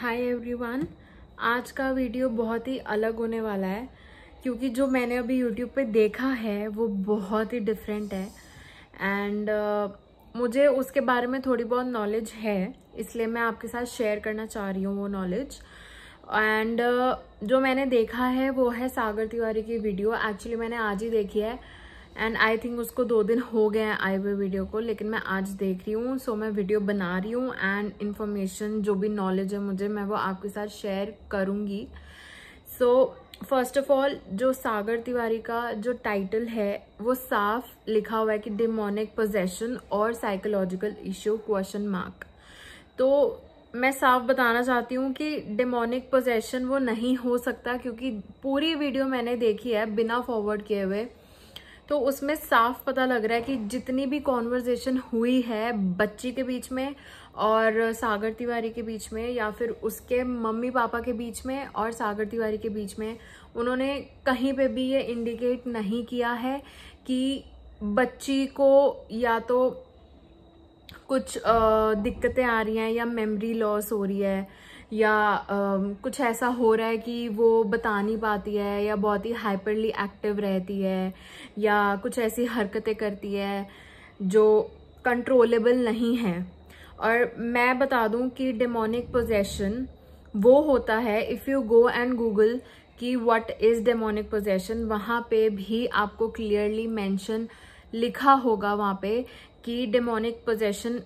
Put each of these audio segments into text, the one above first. Hi everyone, आज का video बहुत ही अलग होने वाला है क्योंकि जो मैंने अभी यूट्यूब पे देखा है वो बहुत ही डिफरेंट है एंड मुझे उसके बारे में थोड़ी बहुत नॉलेज है, इसलिए मैं आपके साथ शेयर करना चाह रही हूँ वो नॉलेज। एंड जो मैंने देखा है वो है सागर तिवारी की वीडियो। एक्चुअली मैंने आज ही देखी है एंड आई थिंक उसको 2 दिन हो गए हैं आए हुए वीडियो को, लेकिन मैं आज देख रही हूँ। सो मैं वीडियो बना रही हूँ एंड इन्फॉर्मेशन जो भी नॉलेज है मुझे, मैं वो आपके साथ शेयर करूँगी। सो फर्स्ट ऑफ ऑल, जो सागर तिवारी का जो टाइटल है वो साफ लिखा हुआ है कि डिमोनिक पोजेशन और साइकोलॉजिकल इश्यू क्वेश्चन मार्क। तो मैं साफ बताना चाहती हूँ कि डिमोनिक पोजेशन वो नहीं हो सकता क्योंकि पूरी वीडियो मैंने देखी है बिना फॉरवर्ड किए हुए, तो उसमें साफ पता लग रहा है कि जितनी भी कॉन्वर्जेशन हुई है बच्ची के बीच में और सागर तिवारी के बीच में या फिर उसके मम्मी पापा के बीच में और सागर तिवारी के बीच में, उन्होंने कहीं पे भी ये इंडिकेट नहीं किया है कि बच्ची को या तो कुछ दिक्कतें आ रही हैं या मेमोरी लॉस हो रही है या कुछ ऐसा हो रहा है कि वो बता नहीं पाती है या बहुत ही हाइपरली एक्टिव रहती है या कुछ ऐसी हरकतें करती है जो कंट्रोलेबल नहीं है। और मैं बता दूं कि डेमोनिक पोजेशन वो होता है, if you go and Google कि व्हाट इज़ डेमोनिक पोजेशन, वहाँ पे भी आपको क्लियरली मेंशन लिखा होगा वहाँ पे कि डेमोनिक पोजेशन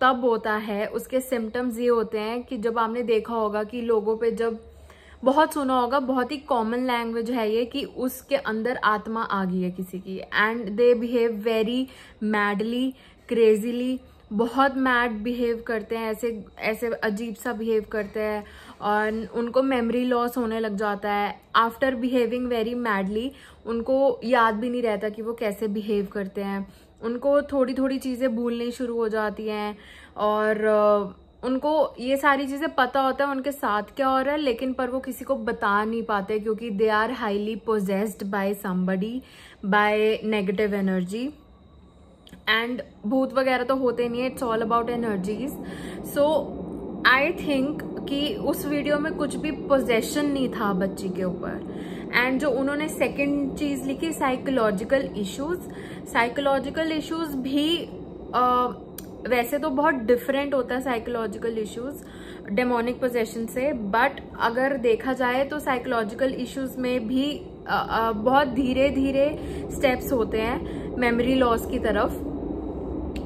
तब होता है, उसके सिम्टम्स ये होते हैं कि जब आपने देखा होगा कि लोगों पे, जब बहुत सुना होगा, बहुत ही कॉमन लैंग्वेज है ये कि उसके अंदर आत्मा आ गई है किसी की and they behave very madly, crazily, बहुत मैड बिहेव करते हैं, ऐसे अजीब सा बिहेव करते हैं और उनको मेमोरी लॉस होने लग जाता है। आफ्टर बिहेविंग वेरी मैडली उनको याद भी नहीं रहता कि वो कैसे बिहेव करते हैं, उनको थोड़ी थोड़ी चीज़ें भूलनी शुरू हो जाती हैं और उनको ये सारी चीज़ें पता होता है उनके साथ क्या हो रहा है, लेकिन पर वो किसी को बता नहीं पाते क्योंकि they are highly possessed by somebody, by negative energy and भूत वगैरह तो होते नहीं है, it's all about energies. So I think कि उस वीडियो में कुछ भी पोजेशन नहीं था बच्ची के ऊपर। एंड जो उन्होंने सेकंड चीज़ लिखी साइकोलॉजिकल इश्यूज, साइकोलॉजिकल इश्यूज भी वैसे तो बहुत डिफरेंट होता है साइकोलॉजिकल इश्यूज डेमोनिक पोजेशन से, बट अगर देखा जाए तो साइकोलॉजिकल इश्यूज में भी बहुत धीरे धीरे स्टेप्स होते हैं मेमोरी लॉस की तरफ,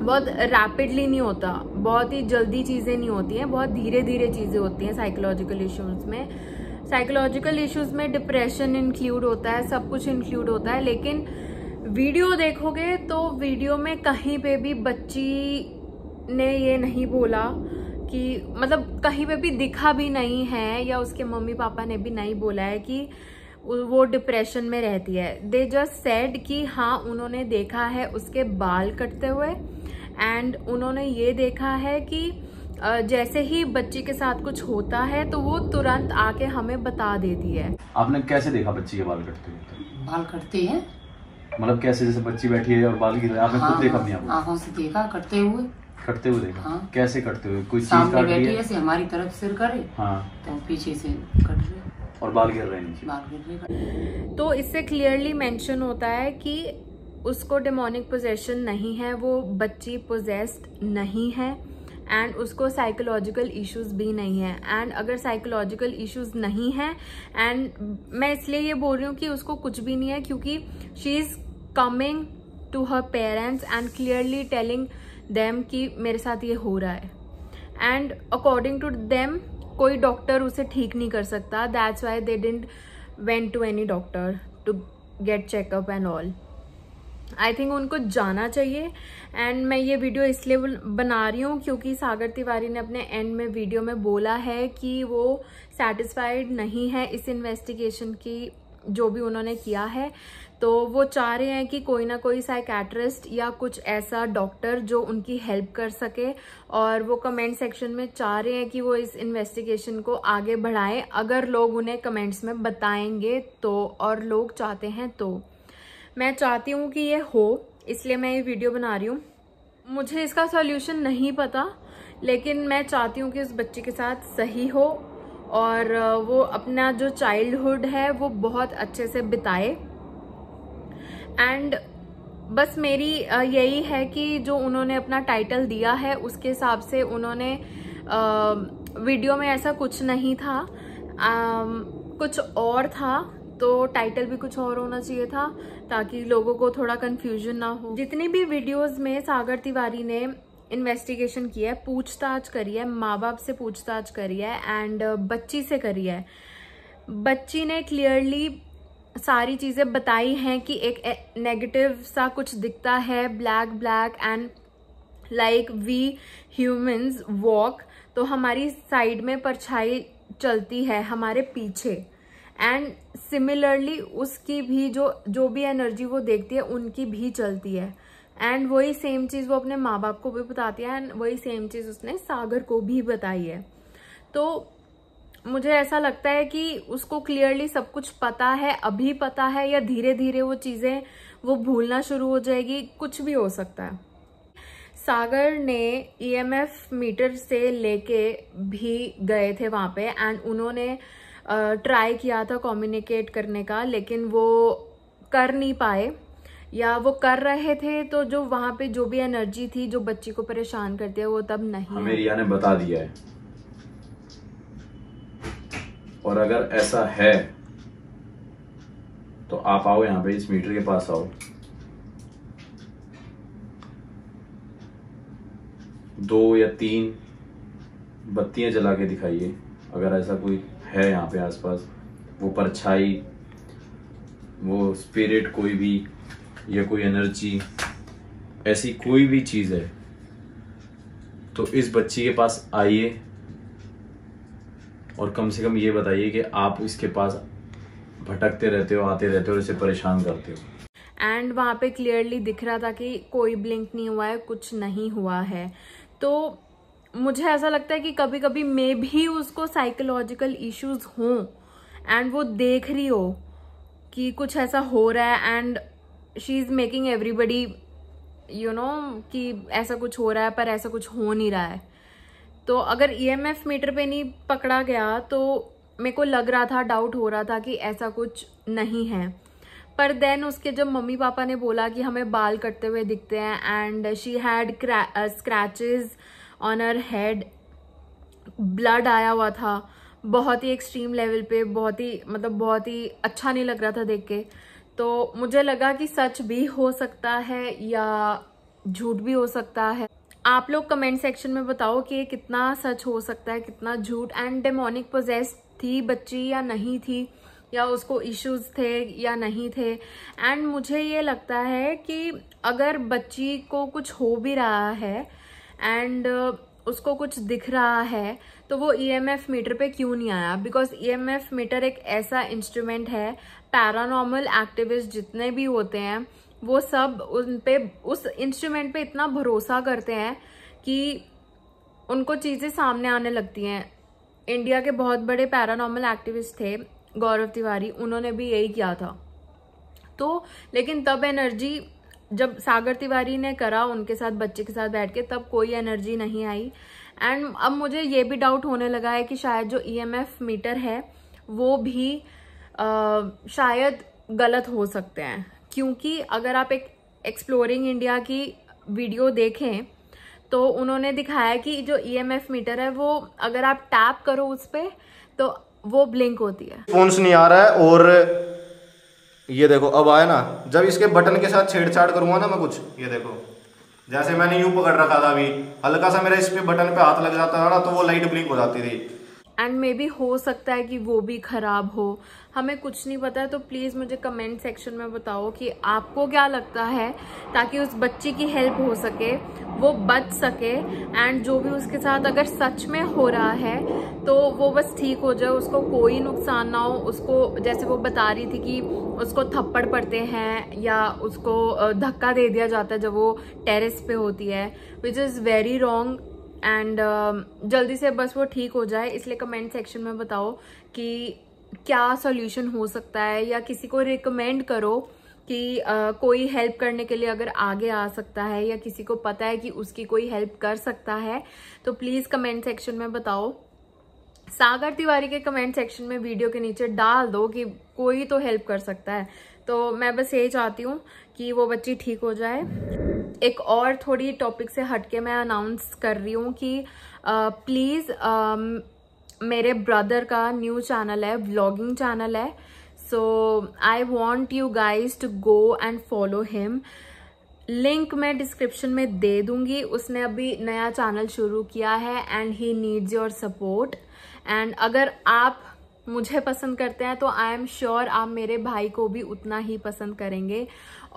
बहुत रैपिडली नहीं होता, बहुत ही जल्दी चीज़ें नहीं होती हैं, बहुत धीरे धीरे चीज़ें होती हैं साइकोलॉजिकल इश्यूज में। साइकोलॉजिकल इश्यूज में डिप्रेशन इंक्लूड होता है, सब कुछ इंक्लूड होता है, लेकिन वीडियो देखोगे तो वीडियो में कहीं पे भी बच्ची ने ये नहीं बोला कि, मतलब कहीं पे भी दिखा भी नहीं है या उसके मम्मी पापा ने भी नहीं बोला है कि वो डिप्रेशन में रहती है। दे जस्ट सेड कि हाँ उन्होंने देखा है उसके बाल कटते हुए एंड उन्होंने ये देखा है कि जैसे ही बच्ची के साथ कुछ होता है तो वो तुरंत आके हमें बता देती है। आपने कैसे देखा बच्ची के बाल कटते हुए? बाल कटते हैं मतलब कैसे, जैसे बच्ची बैठी है और बाल गिर रहा है, आपने खुद देखा नहीं? आपने आँखों से देखा कटते हुए? कटते हुए देखा? हाँ। कैसे कटते हुए? कोई सामने बैठी है, हमारी तरफ सिर करे, हाँ, तो पीछे से कट रहे और बाल गिर रहे हैं। तो इससे क्लियरली मेंशन होता है कि उसको डेमोनिक पोजेशन नहीं है, वो बच्ची पोजेस्ड नहीं है एंड उसको साइकोलॉजिकल इश्यूज भी नहीं है। एंड अगर साइकोलॉजिकल इश्यूज नहीं है, एंड मैं इसलिए ये बोल रही हूँ कि उसको कुछ भी नहीं है क्योंकि she is coming to her parents and clearly telling them कि मेरे साथ ये हो रहा है एंड अकॉर्डिंग टू देम कोई डॉक्टर उसे ठीक नहीं कर सकता। That's why they didn't went to any doctor to get checkup and all. I think उनको जाना चाहिए एंड मैं ये वीडियो इसलिए बना रही हूँ क्योंकि सागर तिवारी ने अपने एंड में वीडियो में बोला है कि वो सेटिस्फाइड नहीं है इस इन्वेस्टिगेशन की जो भी उन्होंने किया है, तो वो चाह रहे हैं कि कोई ना कोई साइकेट्रिस्ट या कुछ ऐसा डॉक्टर जो उनकी हेल्प कर सके और वो कमेंट सेक्शन में चाह रहे हैं कि वो इस इन्वेस्टिगेशन को आगे बढ़ाएं अगर लोग उन्हें कमेंट्स में बताएंगे तो, और लोग चाहते हैं तो। मैं चाहती हूँ कि ये हो, इसलिए मैं ये वीडियो बना रही हूँ। मुझे इसका सॉल्यूशन नहीं पता लेकिन मैं चाहती हूँ कि उस बच्चे के साथ सही हो और वो अपना जो चाइल्डहुड है वो बहुत अच्छे से बिताए। एंड बस मेरी यही है कि जो उन्होंने अपना टाइटल दिया है उसके हिसाब से उन्होंने वीडियो में ऐसा कुछ नहीं था, कुछ और था, तो टाइटल भी कुछ और होना चाहिए था ताकि लोगों को थोड़ा कंफ्यूजन ना हो। जितनी भी वीडियोस में सागर तिवारी ने इन्वेस्टिगेशन किया है, पूछताछ करी है, माँ बाप से पूछताछ करी है एंड बच्ची से करी है। बच्ची ने क्लियरली सारी चीज़ें बताई हैं कि एक नेगेटिव सा कुछ दिखता है, black black and like we humans walk, तो हमारी साइड में परछाई चलती है हमारे पीछे। एंड सिमिलरली उसकी भी जो भी एनर्जी वो देखती है उनकी भी चलती है। एंड वही सेम चीज़ वो अपने माँ बाप को भी बताती है एंड वही सेम चीज़ उसने सागर को भी बताई है। तो मुझे ऐसा लगता है कि उसको क्लियरली सब कुछ पता है, अभी पता है या धीरे धीरे वो चीज़ें वो भूलना शुरू हो जाएगी, कुछ भी हो सकता है। सागर ने EMF मीटर से लेके भी गए थे वहाँ पे एंड उन्होंने ट्राई किया था कम्युनिकेट करने का, लेकिन वो कर नहीं पाए, या वो कर रहे थे तो जो वहाँ पे जो भी एनर्जी थी जो बच्ची को परेशान करती है वो तब नहीं। हमें रिया ने बता दिया है और अगर ऐसा है तो आप आओ यहाँ पे, इस मीटर के पास आओ, दो या तीन बत्तियां जला के दिखाइए अगर ऐसा कोई है यहाँ पे आसपास, वो परछाई, वो स्पिरिट कोई भी या कोई एनर्जी, ऐसी कोई भी चीज़ है तो इस बच्ची के पास आइए और कम से कम ये बताइए कि आप इसके पास भटकते रहते हो, आते रहते हो और इसे परेशान करते हो। एंड वहाँ पे क्लियरली दिख रहा था कि कोई ब्लिंक नहीं हुआ है, कुछ नहीं हुआ है। तो मुझे ऐसा लगता है कि कभी कभी मे भी उसको साइकोलॉजिकल इश्यूज हों एंड वो देख रही हो कि कुछ ऐसा हो रहा है and she is making everybody you know कि ऐसा कुछ हो रहा है पर ऐसा कुछ हो नहीं रहा है। तो अगर EMF मीटर पे नहीं पकड़ा गया तो मेरे को लग रहा था, डाउट हो रहा था कि ऐसा कुछ नहीं है, पर देन उसके जब मम्मी पापा ने बोला कि हमें बाल कटते हुए दिखते हैं and she had scratches on her head, blood आया हुआ था बहुत ही एक्सट्रीम लेवल पे, बहुत ही मतलब बहुत ही अच्छा नहीं लग रहा था देख के। तो मुझे लगा कि सच भी हो सकता है या झूठ भी हो सकता है। आप लोग कमेंट सेक्शन में बताओ कि कितना सच हो सकता है, कितना झूठ। एंड डेमोनिक पोजेस्ड थी बच्ची या नहीं थी, या उसको इश्यूज थे या नहीं थे। एंड मुझे ये लगता है कि अगर बच्ची को कुछ हो भी रहा है एंड उसको कुछ दिख रहा है तो वो EMF मीटर पे क्यों नहीं आया, बिकॉज EMF मीटर एक ऐसा इंस्ट्रूमेंट है, पैरानॉर्मल एक्टिविस्ट जितने भी होते हैं वो सब उन पे, उस इंस्ट्रूमेंट पे इतना भरोसा करते हैं कि उनको चीज़ें सामने आने लगती हैं। इंडिया के बहुत बड़े पैरानॉर्मल एक्टिविस्ट थे गौरव तिवारी, उन्होंने भी यही किया था। तो लेकिन तब एनर्जी जब सागर तिवारी ने करा उनके साथ, बच्चे के साथ बैठ के, तब कोई एनर्जी नहीं आई। एंड अब मुझे ये भी डाउट होने लगा है कि शायद जो EMF मीटर है वो भी शायद गलत हो सकते हैं, क्योंकि अगर आप एक एक्सप्लोरिंग इंडिया की वीडियो देखें तो उन्होंने दिखाया कि जो EMF मीटर है वो अगर आप टैप करो उस पर तो वो ब्लिंक होती है। फोन्स नहीं आ रहा है और ये देखो अब आया ना, जब इसके बटन के साथ छेड़छाड़ करूंगा ना मैं कुछ, ये देखो जैसे मैंने यूं पकड़ रखा था, अभी हल्का सा मेरा इस पे बटन पे हाथ लग जाता था ना तो वो लाइट ब्लिंक हो जाती थी। एंड मे बी हो सकता है कि वो भी खराब हो, हमें कुछ नहीं पता है। तो प्लीज़ मुझे कमेंट सेक्शन में बताओ कि आपको क्या लगता है, ताकि उस बच्ची की हेल्प हो सके, वो बच सके। एंड जो भी उसके साथ अगर सच में हो रहा है तो वो बस ठीक हो जाए, उसको कोई नुकसान ना हो। उसको जैसे वो बता रही थी कि उसको थप्पड़ पड़ते हैं या उसको धक्का दे दिया जाता है जब वो टेरेस पे होती है, which is very wrong. And जल्दी से बस वो ठीक हो जाए, इसलिए कमेंट सेक्शन में बताओ कि क्या सॉल्यूशन हो सकता है, या किसी को रिकमेंड करो कि कोई हेल्प करने के लिए अगर आगे आ सकता है या किसी को पता है कि उसकी कोई हेल्प कर सकता है तो प्लीज़ कमेंट सेक्शन में बताओ। सागर तिवारी के कमेंट सेक्शन में वीडियो के नीचे डाल दो कि कोई तो हेल्प कर सकता है। तो मैं बस यही चाहती हूँ कि वो बच्ची ठीक हो जाए। एक और थोड़ी टॉपिक से हटके मैं अनाउंस कर रही हूँ कि प्लीज़ मेरे ब्रदर का न्यू चैनल है, व्लॉगिंग चैनल है। So I want you guys to go and follow him. Link मैं डिस्क्रिप्शन में दे दूँगी। उसने अभी नया चैनल शुरू किया है and he needs your support. And अगर आप मुझे पसंद करते हैं तो I am sure आप मेरे भाई को भी उतना ही पसंद करेंगे।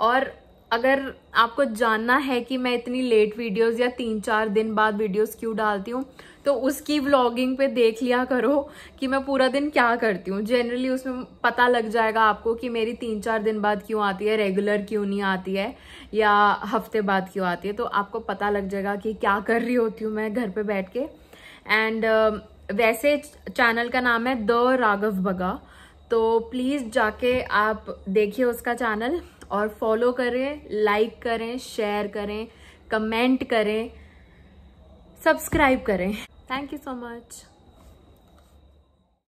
और अगर आपको जानना है कि मैं इतनी लेट वीडियोस या 3-4 दिन बाद वीडियोस क्यों डालती हूँ तो उसकी व्लॉगिंग पे देख लिया करो कि मैं पूरा दिन क्या करती हूँ। जनरली उसमें पता लग जाएगा आपको कि मेरी 3-4 दिन बाद क्यों आती है, रेगुलर क्यों नहीं आती है या हफ्ते बाद क्यों आती है। तो आपको पता लग जाएगा कि क्या कर रही होती हूँ मैं घर पर बैठ के। एंड वैसे चैनल का नाम है द राघव भगा, तो प्लीज़ जाके आप देखिए उसका चैनल और फॉलो करें, लाइक करें, शेयर करें, कमेंट करें, सब्सक्राइब करें। Thank you so much.